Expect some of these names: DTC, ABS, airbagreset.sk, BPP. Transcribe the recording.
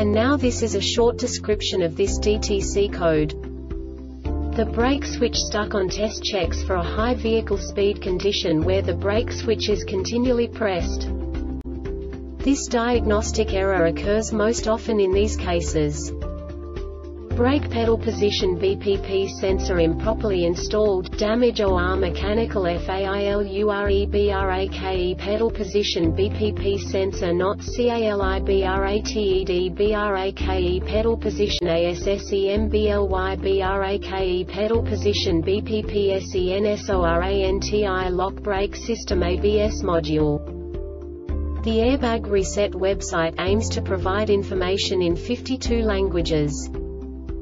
And now this is a short description of this DTC code. The brake switch stuck on test checks for a high vehicle speed condition where the brake switch is continually pressed. This diagnostic error occurs most often in these cases. Brake pedal position BPP sensor improperly installed, damage or mechanical failure brake pedal position BPP sensor not calibrated brake pedal position ASSEMBLY brake pedal position BPP sensoranti lock brake system ABS module. The Airbag Reset website aims to provide information in 52 languages.